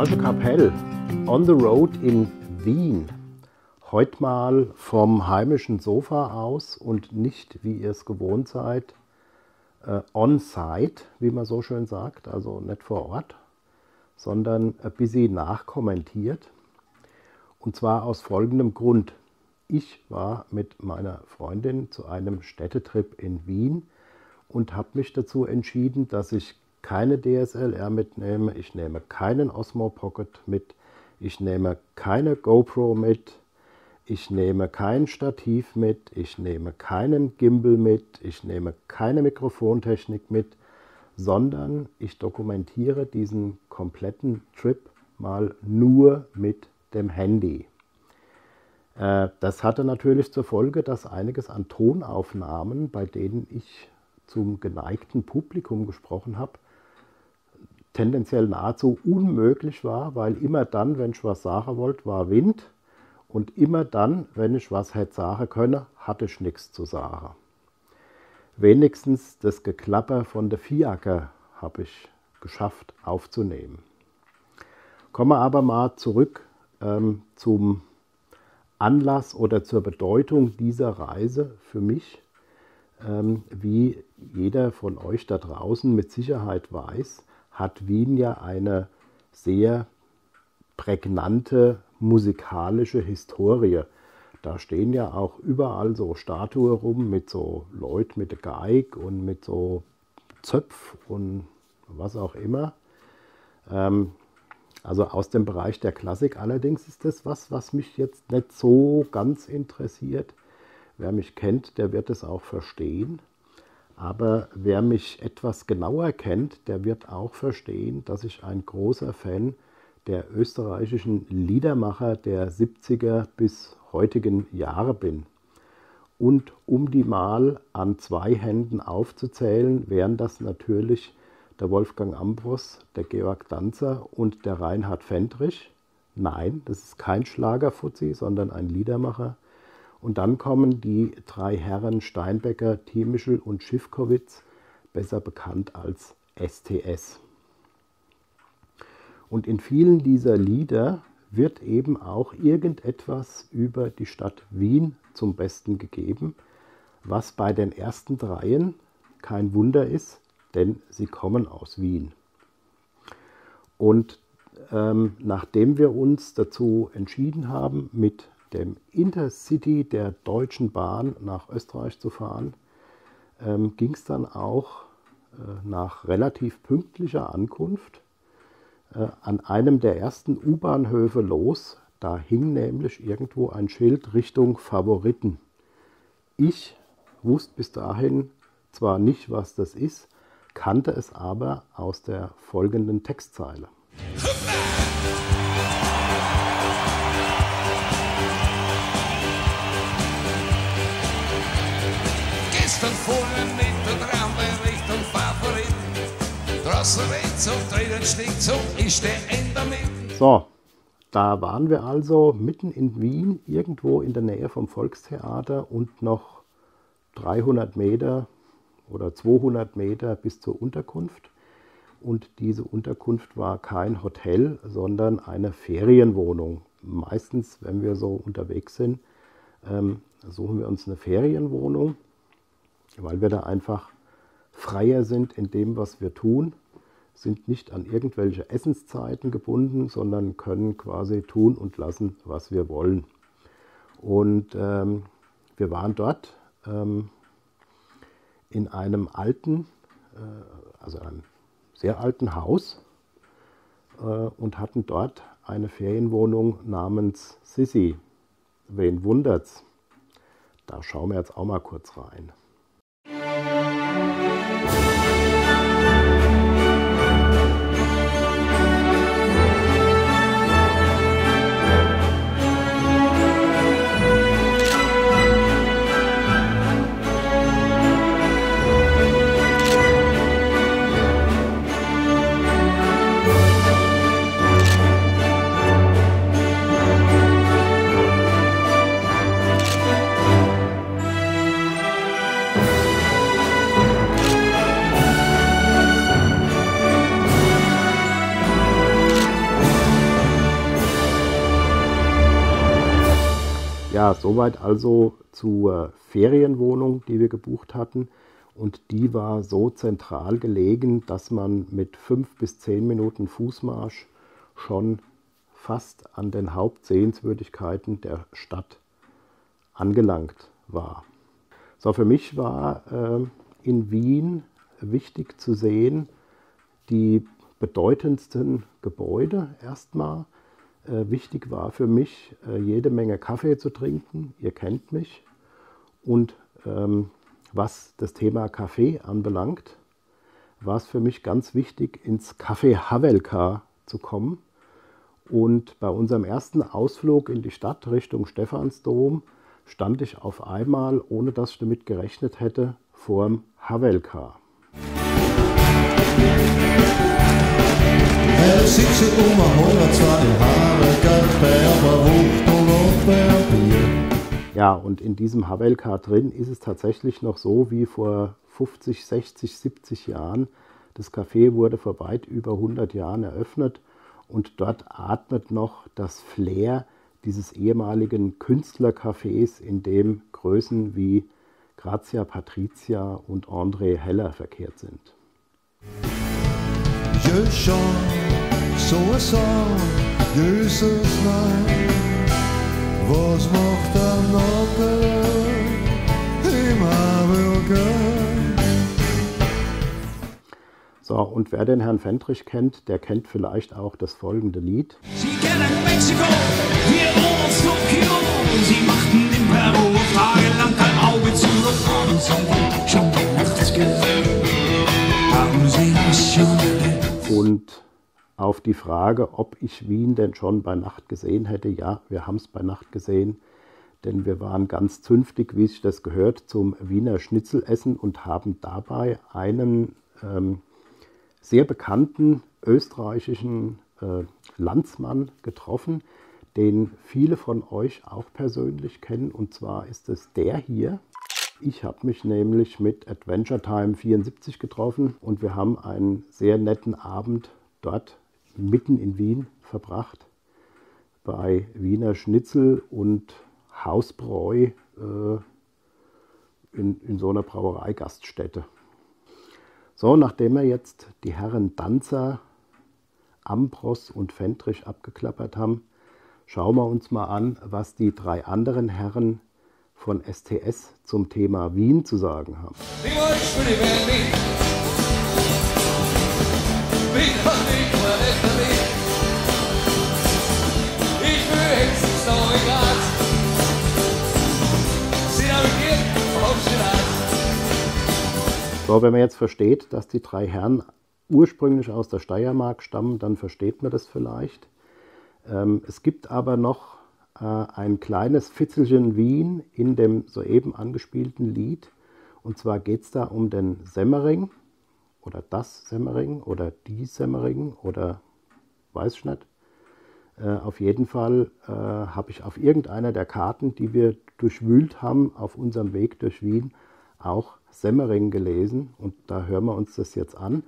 Magische Kapelle on the road in Wien. Heute mal vom heimischen Sofa aus und nicht, wie ihr es gewohnt seid, on-site, wie man so schön sagt, also nicht vor Ort, sondern ein bisschen nachkommentiert. Und zwar aus folgendem Grund. Ich war mit meiner Freundin zu einem Städtetrip in Wien und habe mich dazu entschieden, dass ich keine DSLR mitnehme, ich nehme keinen Osmo Pocket mit, ich nehme keine GoPro mit, ich nehme kein Stativ mit, ich nehme keinen Gimbal mit, ich nehme keine Mikrofontechnik mit, sondern ich dokumentiere diesen kompletten Trip mal nur mit dem Handy. Das hatte natürlich zur Folge, dass einiges an Tonaufnahmen, bei denen ich zum geneigten Publikum gesprochen habe, tendenziell nahezu unmöglich war, weil immer dann, wenn ich was sagen wollte, war Wind und immer dann, wenn ich was hätte sagen können, hatte ich nichts zu sagen. Wenigstens das Geklapper von der Fiaker habe ich geschafft aufzunehmen. Kommen wir aber mal zurück zum Anlass oder zur Bedeutung dieser Reise für mich. Wie jeder von euch da draußen mit Sicherheit weiß, hat Wien ja eine sehr prägnante musikalische Historie. Da stehen ja auch überall so Statuen rum mit so Leuten mit der Geige und mit so Zöpf und was auch immer. Also aus dem Bereich der Klassik. Allerdings ist das was, was mich jetzt nicht so ganz interessiert. Wer mich kennt, der wird es auch verstehen. Aber wer mich etwas genauer kennt, der wird auch verstehen, dass ich ein großer Fan der österreichischen Liedermacher der 70er bis heutigen Jahre bin. Und um die mal an zwei Händen aufzuzählen, wären das natürlich der Wolfgang Ambros, der Georg Danzer und der Rainhard Fendrich. Nein, das ist kein Schlagerfuzzi, sondern ein Liedermacher. Und dann kommen die drei Herren Steinbecker, Thiemischel und Schiffkowitz, besser bekannt als STS. Und in vielen dieser Lieder wird eben auch irgendetwas über die Stadt Wien zum Besten gegeben, was bei den ersten dreien kein Wunder ist, denn sie kommen aus Wien. Und nachdem wir uns dazu entschieden haben, mit dem Intercity der Deutschen Bahn nach Österreich zu fahren, ging es dann auch nach relativ pünktlicher Ankunft an einem der ersten U-Bahnhöfe los. Da hing nämlich irgendwo ein Schild Richtung Favoriten. Ich wusste bis dahin zwar nicht, was das ist, kannte es aber aus der folgenden Textzeile. Gestern fuhren mit dem Rampen Richtung Favorit. Draußen rechts und drinnen stinkt's und ich stehe in der Mitte. So, da waren wir also mitten in Wien, irgendwo in der Nähe vom Volkstheater und noch 300 Meter oder 200 Meter bis zur Unterkunft. Und diese Unterkunft war kein Hotel, sondern eine Ferienwohnung. Meistens, wenn wir so unterwegs sind, suchen wir uns eine Ferienwohnung, weil wir da einfach freier sind in dem, was wir tun, sind nicht an irgendwelche Essenszeiten gebunden, sondern können quasi tun und lassen, was wir wollen. Und wir waren dort in einem alten, also einem sehr alten Haus und hatten dort eine Ferienwohnung namens Sissi. Wen wundert's? Da schauen wir jetzt auch mal kurz rein. Ja, soweit also zur Ferienwohnung, die wir gebucht hatten. Und die war so zentral gelegen, dass man mit 5 bis 10 Minuten Fußmarsch schon fast an den Hauptsehenswürdigkeiten der Stadt angelangt war. So, für mich war in Wien wichtig zu sehen, die bedeutendsten Gebäude erstmal. Wichtig war für mich, jede Menge Kaffee zu trinken, ihr kennt mich, und was das Thema Kaffee anbelangt, war es für mich ganz wichtig, ins Café Havelka zu kommen. Und bei unserem ersten Ausflug in die Stadt Richtung Stephansdom stand ich auf einmal, ohne dass ich damit gerechnet hätte, vorm Havelka. Ja, und in diesem Havelka drin ist es tatsächlich noch so wie vor 50, 60, 70 Jahren. Das Café wurde vor weit über 100 Jahren eröffnet und dort atmet noch das Flair dieses ehemaligen Künstlercafés, in dem Größen wie Grazia Patricia und André Heller verkehrt sind. So, und wer den Herrn Fendrich kennt, der kennt vielleicht auch das folgende Lied. Sie kennen Mexiko, wir aus Tokio. Sie machten in Peru tagelang kein Auge zu und haben sie schon nachts gesehen. Haben sie mich schon gesehen. Und auf die Frage, ob ich Wien denn schon bei Nacht gesehen hätte, ja, wir haben es bei Nacht gesehen, denn wir waren ganz zünftig, wie sich das gehört, zum Wiener Schnitzelessen und haben dabei einen sehr bekannten österreichischen Landsmann getroffen, den viele von euch auch persönlich kennen, und zwar ist es der hier. Ich habe mich nämlich mit Adventure Time 74 getroffen und wir haben einen sehr netten Abend dort mitten in Wien verbracht, bei Wiener Schnitzel und Hausbräu in so einer Brauereigaststätte. So, nachdem wir jetzt die Herren Danzer, Ambros und Fendrich abgeklappert haben, schauen wir uns mal an, was die drei anderen Herren von STS zum Thema Wien zu sagen haben. So, wenn man jetzt versteht, dass die drei Herren ursprünglich aus der Steiermark stammen, dann versteht man das vielleicht. Es gibt aber noch ein kleines Fitzelchen Wien in dem soeben angespielten Lied. Und zwar geht es da um den Semmering oder das Semmering oder die Semmering oder weiß ich nicht. Auf jeden Fall habe ich auf irgendeiner der Karten, die wir durchwühlt haben auf unserem Weg durch Wien, auch Semmering gelesen, und da hören wir uns das jetzt an.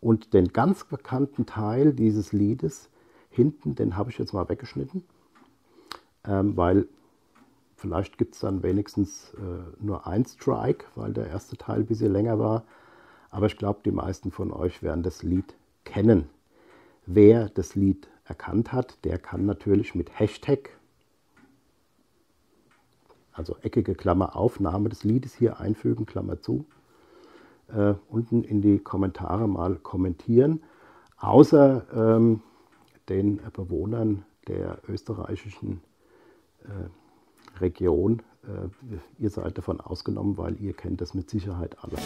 Und den ganz bekannten Teil dieses Liedes hinten, den habe ich jetzt mal weggeschnitten, weil vielleicht gibt es dann wenigstens nur ein Strike, weil der erste Teil ein bisschen länger war. Aber ich glaube, die meisten von euch werden das Lied kennen. Wer das Lied erkannt hat, der kann natürlich mit Hashtag, also eckige Klammer auf, Name des Liedes hier einfügen, Klammer zu, unten in die Kommentare mal kommentieren. Außer den Bewohnern der österreichischen Region. Ihr seid davon ausgenommen, weil ihr kennt das mit Sicherheit alle.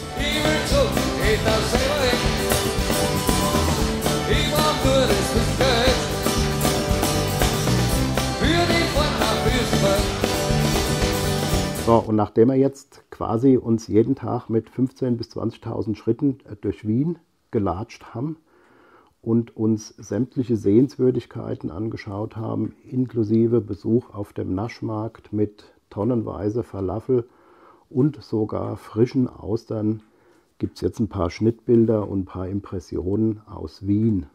So, und nachdem wir jetzt quasi uns jeden Tag mit 15.000 bis 20.000 Schritten durch Wien gelatscht haben und uns sämtliche Sehenswürdigkeiten angeschaut haben, inklusive Besuch auf dem Naschmarkt mit tonnenweise Falafel und sogar frischen Austern, gibt es jetzt ein paar Schnittbilder und ein paar Impressionen aus Wien.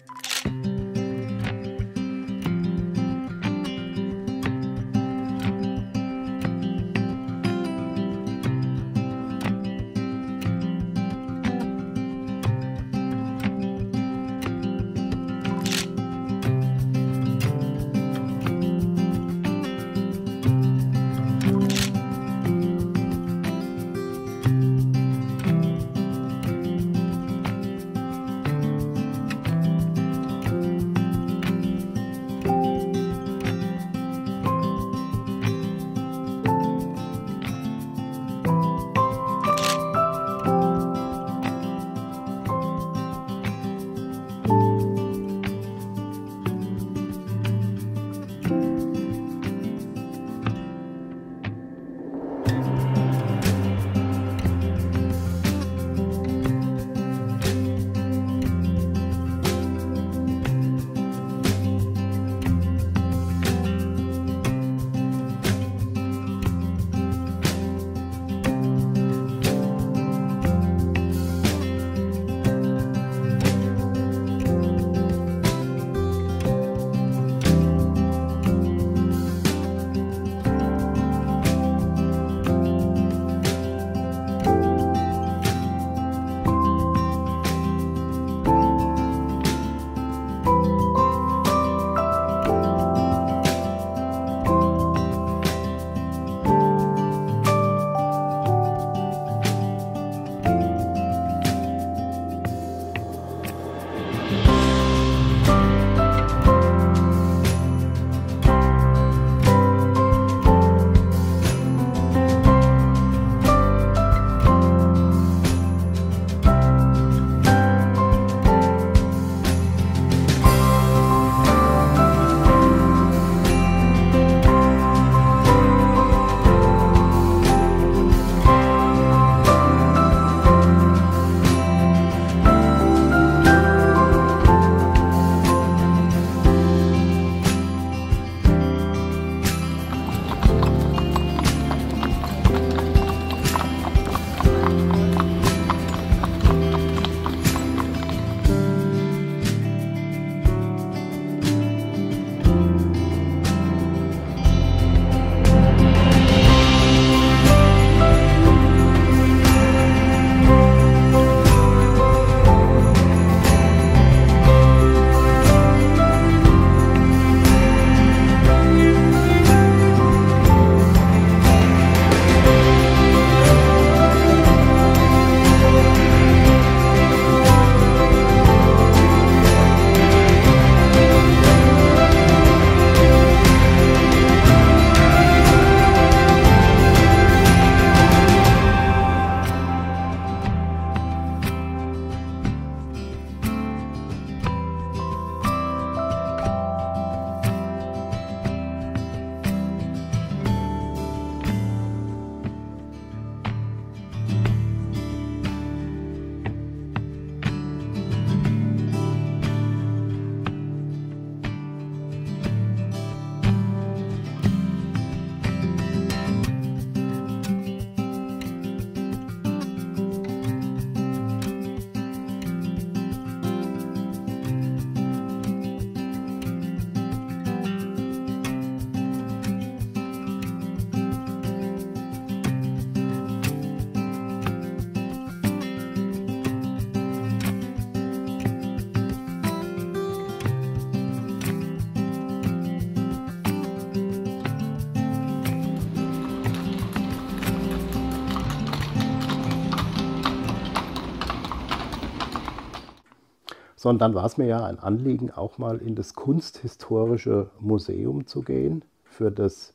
sondern dann war es mir ja ein Anliegen, auch mal in das Kunsthistorische Museum zu gehen. Für das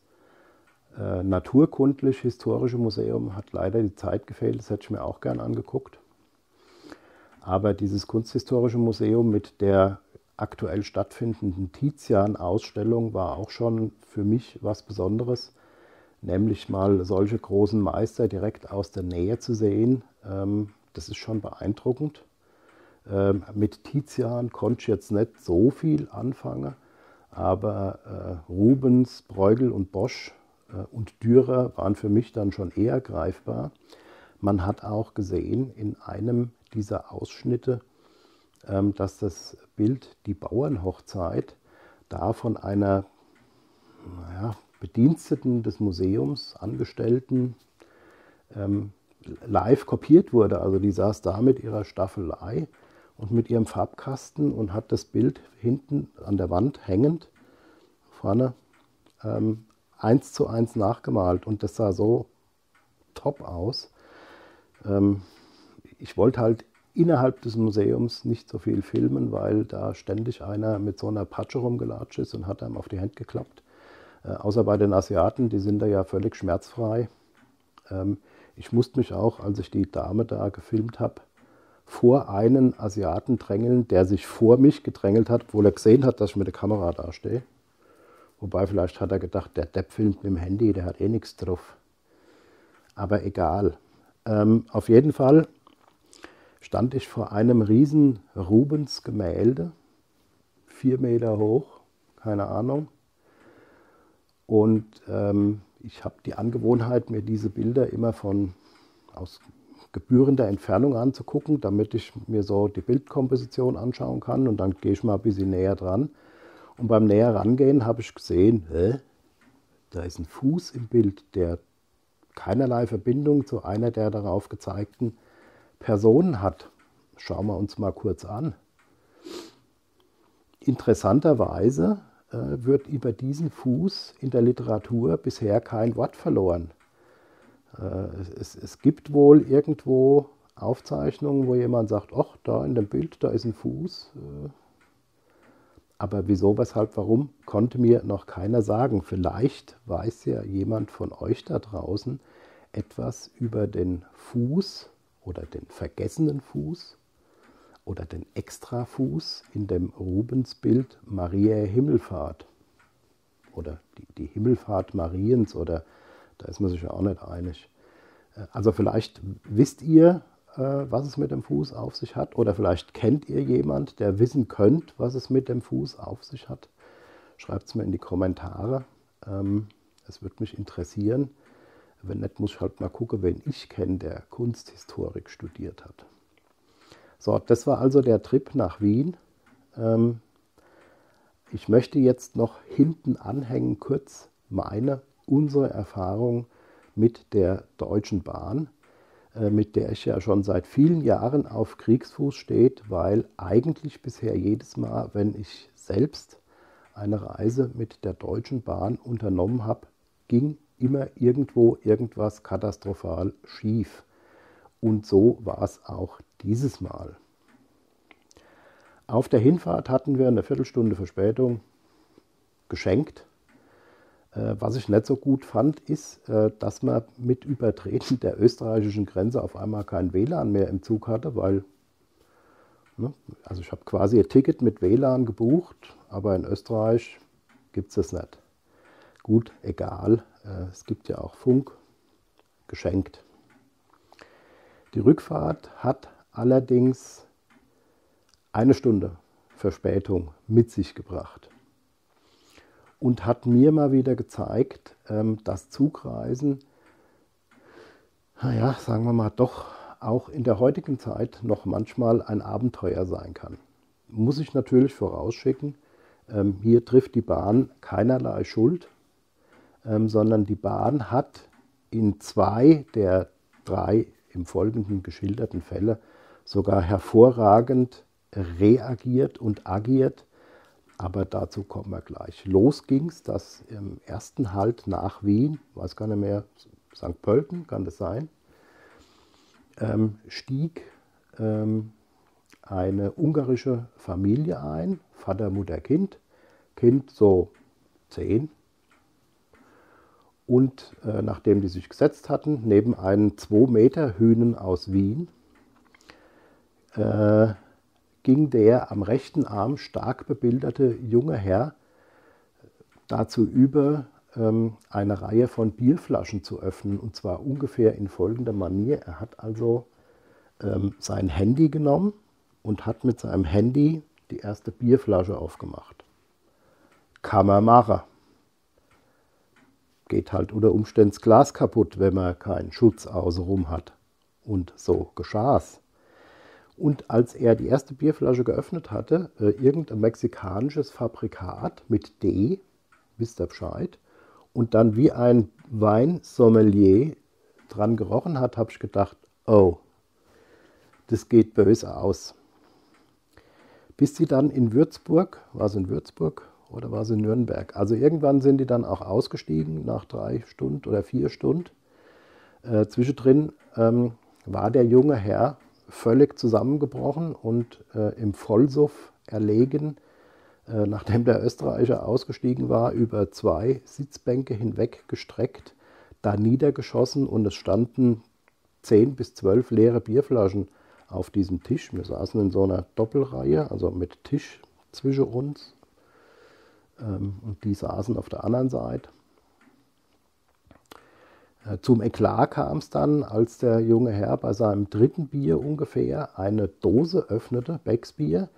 Naturkundlich-Historische Museum hat leider die Zeit gefehlt, das hätte ich mir auch gern angeguckt. Aber dieses Kunsthistorische Museum mit der aktuell stattfindenden Tizian-Ausstellung war auch schon für mich was Besonderes, nämlich mal solche großen Meister direkt aus der Nähe zu sehen. Das ist schon beeindruckend. Mit Tizian konnte ich jetzt nicht so viel anfangen, aber Rubens, Bruegel und Bosch und Dürer waren für mich dann schon eher greifbar. Man hat auch gesehen in einem dieser Ausschnitte, dass das Bild Die Bauernhochzeit da von einer Bediensteten des Museums, Angestellten, live kopiert wurde. Also die saß da mit ihrer Staffelei und mit ihrem Farbkasten und hat das Bild hinten an der Wand hängend, vorne, 1:1 nachgemalt. Und das sah so top aus. Ich wollte halt innerhalb des Museums nicht so viel filmen, weil da ständig einer mit so einer Patsche rumgelatscht ist und hat einem auf die Hände geklappt. Außer bei den Asiaten, die sind da ja völlig schmerzfrei. Ich musste mich auch, als ich die Dame da gefilmt habe, vor einen Asiaten drängeln, der sich vor mich gedrängelt hat, obwohl er gesehen hat, dass ich mit der Kamera da stehe. Wobei vielleicht hat er gedacht, der Depp filmt mit dem Handy, der hat eh nichts drauf. Aber egal. Auf jeden Fall stand ich vor einem riesen Rubens-Gemälde, 4 Meter hoch, keine Ahnung. Und ich habe die Angewohnheit, mir diese Bilder immer aus gebührender Entfernung anzugucken, damit ich mir so die Bildkomposition anschauen kann. Und dann gehe ich mal ein bisschen näher dran. Und beim näher rangehen habe ich gesehen, da ist ein Fuß im Bild, der keinerlei Verbindung zu einer der darauf gezeigten Personen hat. Schauen wir uns mal kurz an. Interessanterweise wird über diesen Fuß in der Literatur bisher kein Wort verloren. Es gibt wohl irgendwo Aufzeichnungen, wo jemand sagt, ach, da in dem Bild, da ist ein Fuß. Aber wieso, weshalb, warum, konnte mir noch keiner sagen. Vielleicht weiß ja jemand von euch da draußen etwas über den Fuß oder den vergessenen Fuß oder den Extrafuß in dem Rubensbild Mariä Himmelfahrt oder die Himmelfahrt Mariens, oder da ist man sich ja auch nicht einig. Also vielleicht wisst ihr, was es mit dem Fuß auf sich hat, oder vielleicht kennt ihr jemand, der wissen könnt, was es mit dem Fuß auf sich hat. Schreibt es mir in die Kommentare, es würde mich interessieren. Wenn nicht, muss ich halt mal gucken, wen ich kenne, der Kunsthistorik studiert hat. So, das war also der Trip nach Wien. Ich möchte jetzt noch hinten anhängen, kurz unsere Erfahrung mit der Deutschen Bahn, mit der ich ja schon seit vielen Jahren auf Kriegsfuß steht, weil eigentlich bisher jedes Mal, wenn ich selbst eine Reise mit der Deutschen Bahn unternommen habe, ging immer irgendwo irgendwas katastrophal schief. Und so war es auch dieses Mal. Auf der Hinfahrt hatten wir eine Viertelstunde Verspätung geschenkt. Was ich nicht so gut fand, ist, dass man mit Übertreten der österreichischen Grenze auf einmal kein WLAN mehr im Zug hatte, weil, also ich habe quasi ein Ticket mit WLAN gebucht, aber in Österreich gibt es das nicht. Gut, egal, es gibt ja auch Funk, geschenkt. Die Rückfahrt hat allerdings 1 Stunde Verspätung mit sich gebracht und hat mir mal wieder gezeigt, dass Zugreisen, naja, sagen wir mal, doch auch in der heutigen Zeit noch manchmal ein Abenteuer sein kann. Muss ich natürlich vorausschicken, hier trifft die Bahn keinerlei Schuld, sondern die Bahn hat in 2 der 3 im Folgenden geschilderten Fälle sogar hervorragend reagiert und agiert, aber dazu kommen wir gleich. Los ging es, dass im ersten Halt nach Wien, weiß gar nicht mehr, St. Pölten kann das sein, stieg eine ungarische Familie ein, Vater, Mutter, Kind, Kind so 10. Und nachdem die sich gesetzt hatten, neben einem 2-Meter-Hünen aus Wien, ging der am rechten Arm stark bebilderte junge Herr dazu über, eine Reihe von Bierflaschen zu öffnen, und zwar ungefähr in folgender Manier. Er hat also sein Handy genommen und hat mit seinem Handy die erste Bierflasche aufgemacht. Kann man machen. Geht halt unter Umständen das Glas kaputt, wenn man keinen Schutz außenrum hat. Und so geschah es. Und als er die erste Bierflasche geöffnet hatte, irgendein mexikanisches Fabrikat mit D, wisst ihr Bescheid, und dann wie ein Weinsommelier dran gerochen hat, habe ich gedacht, oh, das geht böse aus. Bis sie dann in Würzburg, war es in Würzburg oder war es in Nürnberg, also irgendwann sind die dann auch ausgestiegen, nach 3 Stunden oder 4 Stunden. Zwischendrin war der junge Herr völlig zusammengebrochen und im Vollsuff erlegen, nachdem der Österreicher ausgestiegen war, über 2 Sitzbänke hinweg gestreckt, da niedergeschossen, und es standen 10 bis 12 leere Bierflaschen auf diesem Tisch. Wir saßen in so einer Doppelreihe, also mit Tisch zwischen uns, und die saßen auf der anderen Seite. Zum Eklat kam es dann, als der junge Herr bei seinem 3. Bier ungefähr eine Dose öffnete, Becksbier.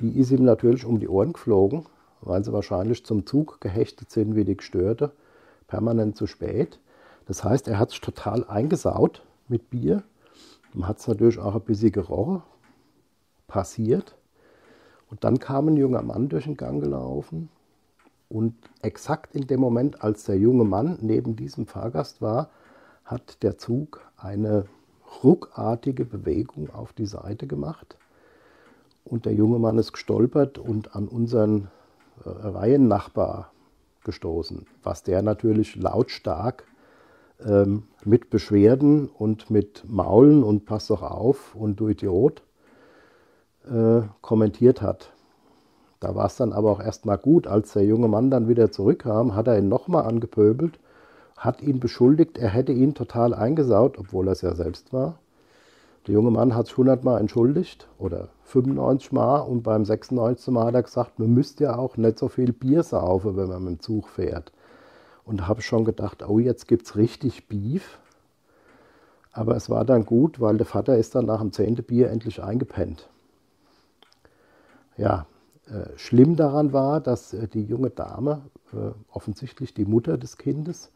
Die ist ihm natürlich um die Ohren geflogen, weil sie wahrscheinlich zum Zug gehechtet sind wie die Gestörte, permanent zu spät. Das heißt, er hat sich total eingesaut mit Bier. Man hat es natürlich auch ein bisschen gerochen, passiert. Und dann kam ein junger Mann durch den Gang gelaufen. Und exakt in dem Moment, als der junge Mann neben diesem Fahrgast war, hat der Zug eine ruckartige Bewegung auf die Seite gemacht. Und der junge Mann ist gestolpert und an unseren Reihennachbar gestoßen, was der natürlich lautstark mit Beschwerden und mit Maulen und pass doch auf und du Idiot kommentiert hat. Da war es dann aber auch erstmal gut. Als der junge Mann dann wieder zurückkam, hat er ihn nochmal angepöbelt, hat ihn beschuldigt, er hätte ihn total eingesaut, obwohl er es ja selbst war. Der junge Mann hat sich 100 Mal entschuldigt oder 95 Mal, und beim 96. Mal hat er gesagt, man müsste ja auch nicht so viel Bier saufen, wenn man mit dem Zug fährt. Und habe schon gedacht, oh, jetzt gibt es richtig Beef. Aber es war dann gut, weil der Vater ist dann nach dem 10. Bier endlich eingepennt. Ja, schlimm daran war, dass die junge Dame, offensichtlich die Mutter des Kindes,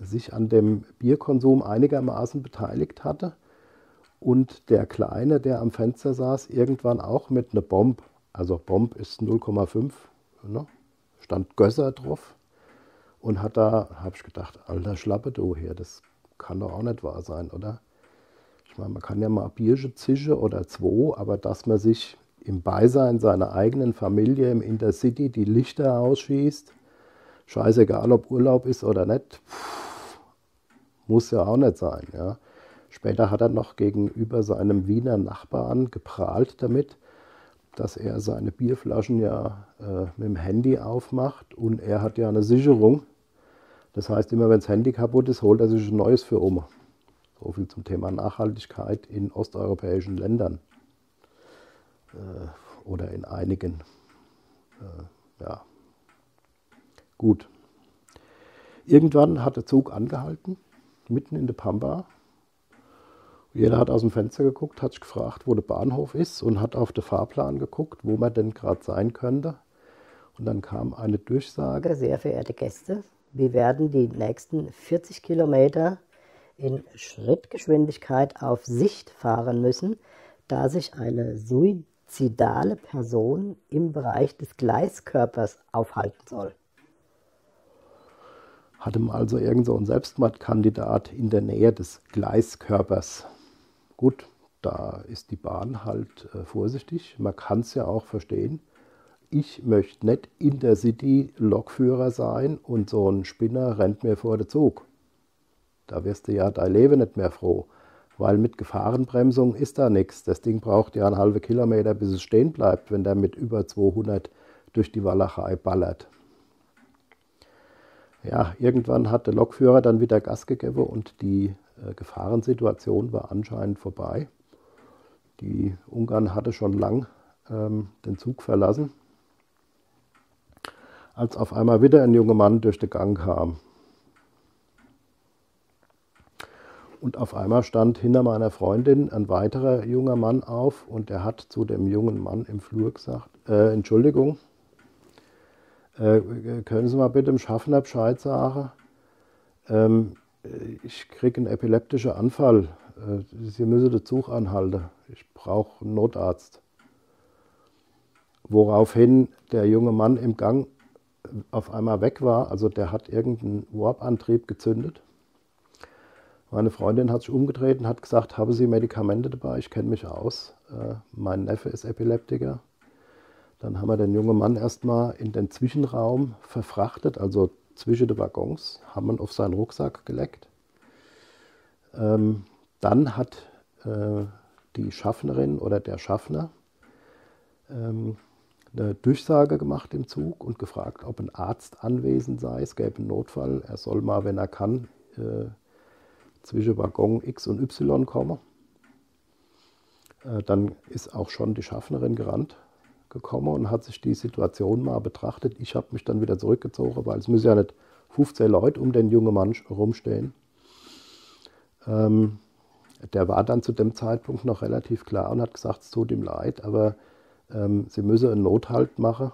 sich an dem Bierkonsum einigermaßen beteiligt hatte. Und der Kleine, der am Fenster saß, irgendwann auch mit einer Bombe, also Bomb ist 0,5, ne? Stand Gösser drauf, und hat da, habe ich gedacht, alter Schlappe du hier, das kann doch auch nicht wahr sein, oder? Ich meine, man kann ja mal ein Bierchen zischen oder 2, aber dass man sich im Beisein seiner eigenen Familie im Intercity die Lichter ausschießt, scheißegal ob Urlaub ist oder nicht, muss ja auch nicht sein, ja. Später hat er noch gegenüber seinem Wiener Nachbarn geprahlt damit, dass er seine Bierflaschen ja mit dem Handy aufmacht, und er hat ja eine Sicherung. Das heißt, immer wenn das Handy kaputt ist, holt er sich ein neues für um. So viel zum Thema Nachhaltigkeit in osteuropäischen Ländern oder in einigen. Ja, gut. Irgendwann hat der Zug angehalten, mitten in der Pampa. Jeder hat aus dem Fenster geguckt, hat sich gefragt, wo der Bahnhof ist, und hat auf den Fahrplan geguckt, wo man denn gerade sein könnte. Und dann kam eine Durchsage. Sehr verehrte Gäste, wir werden die nächsten 40 Kilometer in Schrittgeschwindigkeit auf Sicht fahren müssen, da sich eine suizidale Person im Bereich des Gleiskörpers aufhalten soll. Hatte mal also irgend so einen Selbstmordkandidat in der Nähe des Gleiskörpers. Gut, da ist die Bahn halt vorsichtig. Man kann es ja auch verstehen. Ich möchte nicht in der City Lokführer sein und so ein Spinner rennt mir vor den Zug. Da wirst du ja dein Leben nicht mehr froh. weil mit Gefahrenbremsung ist da nichts. Das Ding braucht ja einen halben Kilometer, bis es stehen bleibt, wenn der mit über 200 durch die Walachei ballert. Ja, irgendwann hat der Lokführer dann wieder Gas gegeben und die Gefahrensituation war anscheinend vorbei. Die Ungarn hatte schon lang den Zug verlassen, als auf einmal wieder ein junger Mann durch den Gang kam. Und auf einmal stand hinter meiner Freundin ein weiterer junger Mann auf und er hat zu dem jungen Mann im Flur gesagt, Entschuldigung, können Sie mal bitte dem Schaffner Bescheid sagen? Ich kriege einen epileptischen Anfall. Sie müssen den Zug anhalten. Ich brauche einen Notarzt. Woraufhin der junge Mann im Gang auf einmal weg war. Also der hat irgendeinen Warp-Antrieb gezündet. Meine Freundin hat sich umgedreht und hat gesagt, haben Sie Medikamente dabei? Ich kenne mich aus. Mein Neffe ist Epileptiker. Dann haben wir den jungen Mann erstmal in den Zwischenraum verfrachtet, also zwischen den Waggons, haben ihn auf seinen Rucksack gelegt. Dann hat die Schaffnerin oder der Schaffner eine Durchsage gemacht im Zug und gefragt, ob ein Arzt anwesend sei. Es gäbe einen Notfall. Er soll mal, wenn er kann, zwischen Waggon X und Y komme. Dann ist auch schon die Schaffnerin gekommen und hat sich die Situation mal betrachtet. Ich habe mich dann wieder zurückgezogen, weil es müssen ja nicht 15 Leute um den jungen Mann rumstehen. Der war dann zu dem Zeitpunkt noch relativ klar und hat gesagt, es tut ihm leid, aber sie müsse einen Nothalt machen.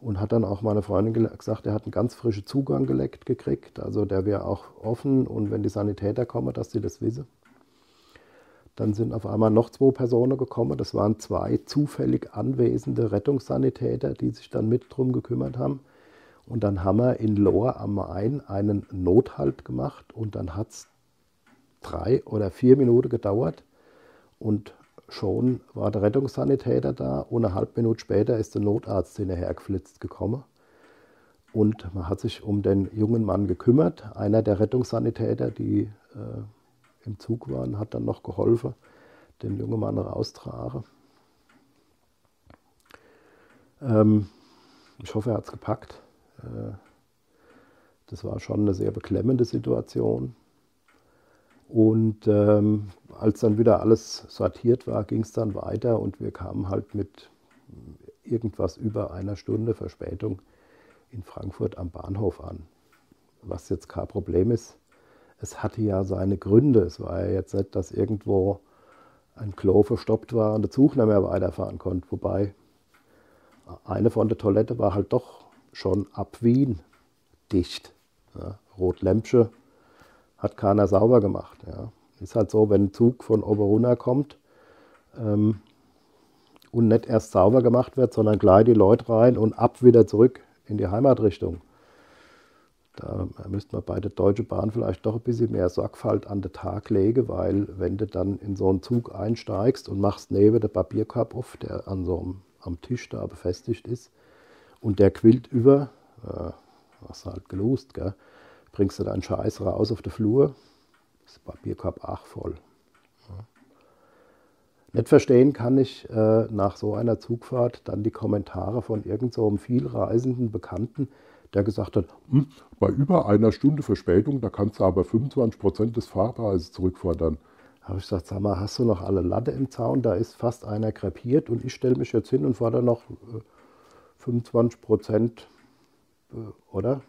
Und hat dann auch meine Freundin gesagt, er hat einen ganz frischen Zugang geleckt gekriegt. Also der wäre auch offen und wenn die Sanitäter kommen, dass sie das wissen. Dann sind auf einmal noch 2 Personen gekommen. Das waren 2 zufällig anwesende Rettungssanitäter, die sich dann mit drum gekümmert haben. Und dann haben wir in Lohr am Main einen Nothalt gemacht. Und dann hat es 3 oder 4 Minuten gedauert. Und schon war der Rettungssanitäter da und eine halbe Minute später ist der Notarzt hinterhergeflitzt gekommen und man hat sich um den jungen Mann gekümmert. Einer der Rettungssanitäter, die im Zug waren, hat dann noch geholfen, den jungen Mann rauszutragen. Ich hoffe, er hat es gepackt. Das war schon eine sehr beklemmende Situation. Und als dann wieder alles sortiert war, ging es dann weiter und wir kamen halt mit irgendwas über einer Stunde Verspätung in Frankfurt am Bahnhof an. Was jetzt kein Problem ist, es hatte ja seine Gründe. Es war ja jetzt nicht, dass irgendwo ein Klo verstopft war und der Zug nicht mehr weiterfahren konnte. Wobei eine von der Toilette war halt doch schon ab Wien dicht. Ja, Rotlämpsche. Hat keiner sauber gemacht. Ja. Ist halt so, wenn ein Zug von Oberuna kommt und nicht erst sauber gemacht wird, sondern gleich die Leute rein und ab wieder zurück in die Heimatrichtung. Da müsste man bei der Deutschen Bahn vielleicht doch ein bisschen mehr Sorgfalt an den Tag legen, weil wenn du dann in so einen Zug einsteigst und machst neben den Papierkorb auf, der an so einem, am Tisch da befestigt ist und der quillt über, hast du halt gelust, gell? Bringst du deinen Scheiß raus auf den Flur, ist der Papierkorb auch voll. Ja. Nicht verstehen kann ich nach so einer Zugfahrt dann die Kommentare von irgend so einem vielreisenden Bekannten, der gesagt hat, bei über einer Stunde Verspätung, da kannst du aber 25% des Fahrpreises zurückfordern. Da habe ich gesagt, sag mal, hast du noch alle Latte im Zaun? Da ist fast einer krepiert und ich stelle mich jetzt hin und fordere noch 25%, oder?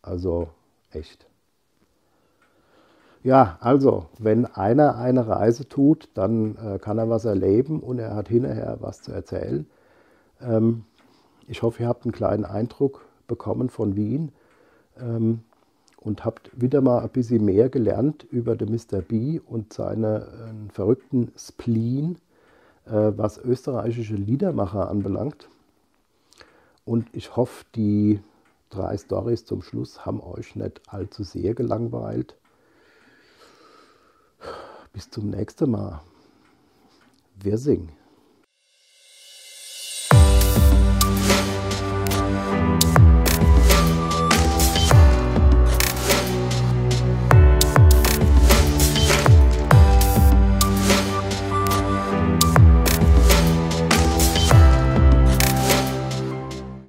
Also echt. Ja, also, wenn einer eine Reise tut, dann kann er was erleben und er hat hinterher was zu erzählen. Ich hoffe, ihr habt einen kleinen Eindruck bekommen von Wien und habt wieder mal ein bisschen mehr gelernt über den Mr. B und seinen verrückten Spleen, was österreichische Liedermacher anbelangt. Und ich hoffe, die 3 Storys zum Schluss haben euch nicht allzu sehr gelangweilt. Bis zum nächsten Mal. Wir singen.